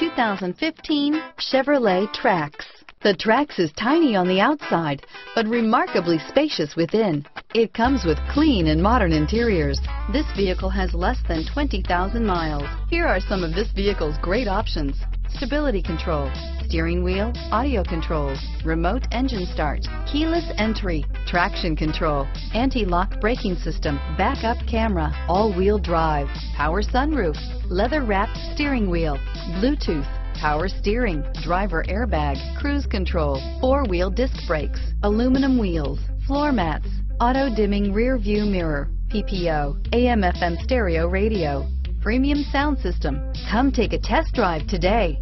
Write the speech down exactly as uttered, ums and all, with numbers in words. two thousand fifteen Chevrolet Trax. The Trax is tiny on the outside, but remarkably spacious within. It comes with clean and modern interiors. This vehicle has less than twenty thousand miles. Here are some of this vehicle's great options: stability control, steering wheel audio controls, remote engine start, keyless entry, traction control, anti-lock braking system, backup camera, all-wheel drive, power sunroof, leather-wrapped steering wheel, Bluetooth, power steering, driver airbag, cruise control, four-wheel disc brakes, aluminum wheels, floor mats, auto-dimming rear-view mirror, P P O, A M F M stereo radio, premium sound system. Come take a test drive today.